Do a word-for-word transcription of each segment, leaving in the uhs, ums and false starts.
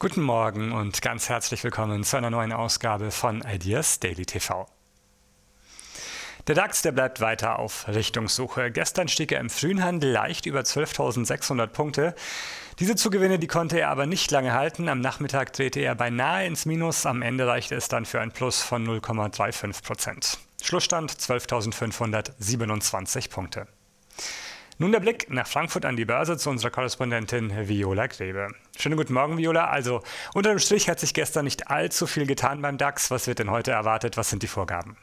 Guten Morgen und ganz herzlich willkommen zu einer neuen Ausgabe von Ideas Daily T V. Der DAX, der bleibt weiter auf Richtungssuche. Gestern stieg er im frühen Handel leicht über zwölftausendsechshundert Punkte. Diese Zugewinne, die konnte er aber nicht lange halten. Am Nachmittag drehte er beinahe ins Minus. Am Ende reichte es dann für ein Plus von null Komma fünfunddreißig Prozent. Schlussstand zwölftausendfünfhundertsiebenundzwanzig Punkte. Nun der Blick nach Frankfurt an die Börse zu unserer Korrespondentin Viola Grebe. Schönen guten Morgen, Viola. Also unter dem Strich hat sich gestern nicht allzu viel getan beim DAX. Was wird denn heute erwartet? Was sind die Vorgaben?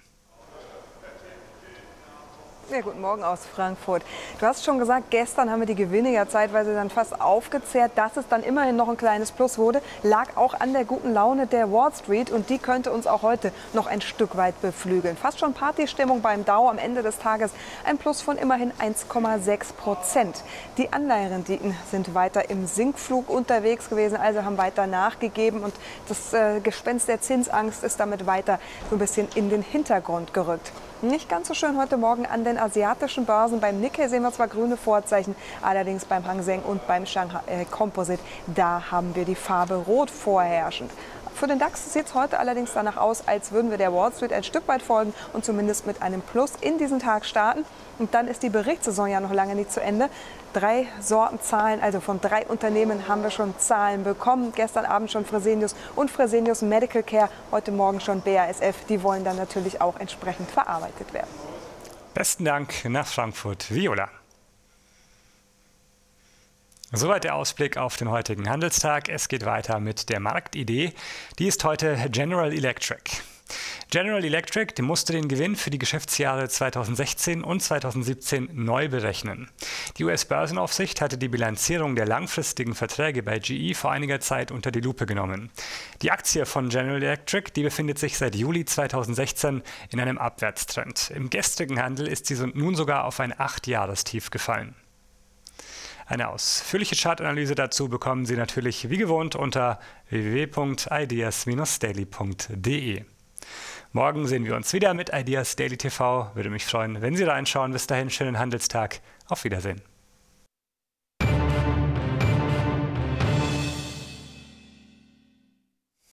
Ja, guten Morgen aus Frankfurt. Du hast schon gesagt, gestern haben wir die Gewinne ja zeitweise dann fast aufgezehrt. Dass es dann immerhin noch ein kleines Plus wurde, lag auch an der guten Laune der Wall Street. Und die könnte uns auch heute noch ein Stück weit beflügeln. Fast schon Partystimmung beim Dow, am Ende des Tages ein Plus von immerhin eins Komma sechs Prozent. Die Anleiherenditen sind weiter im Sinkflug unterwegs gewesen, also haben weiter nachgegeben. Und das äh, Gespenst der Zinsangst ist damit weiter so ein bisschen in den Hintergrund gerückt. Nicht ganz so schön heute Morgen an den asiatischen Börsen. Beim Nikkei sehen wir zwar grüne Vorzeichen, allerdings beim Hang Seng und beim Shanghai Composite, da haben wir die Farbe Rot vorherrschend. Für den DAX sieht es heute allerdings danach aus, als würden wir der Wall Street ein Stück weit folgen und zumindest mit einem Plus in diesen Tag starten. Und dann ist die Berichtssaison ja noch lange nicht zu Ende. Drei Sorten Zahlen, also von drei Unternehmen haben wir schon Zahlen bekommen. Gestern Abend schon Fresenius und Fresenius Medical Care, heute Morgen schon B A S F. Die wollen dann natürlich auch entsprechend verarbeitet werden. Besten Dank nach Frankfurt, Viola. Soweit der Ausblick auf den heutigen Handelstag. Es geht weiter mit der Marktidee. Die ist heute General Electric. General Electric musste den Gewinn für die Geschäftsjahre zweitausendsechzehn und zweitausendsiebzehn neu berechnen. Die U S-Börsenaufsicht hatte die Bilanzierung der langfristigen Verträge bei G E vor einiger Zeit unter die Lupe genommen. Die Aktie von General Electric, die befindet sich seit Juli zweitausendsechzehn in einem Abwärtstrend. Im gestrigen Handel ist sie nun sogar auf ein Acht-Jahrestief gefallen. Eine ausführliche Chartanalyse dazu bekommen Sie natürlich wie gewohnt unter w w w punkt ideas daily punkt de. Morgen sehen wir uns wieder mit Ideas Daily T V. Würde mich freuen, wenn Sie reinschauen. Bis dahin, schönen Handelstag. Auf Wiedersehen.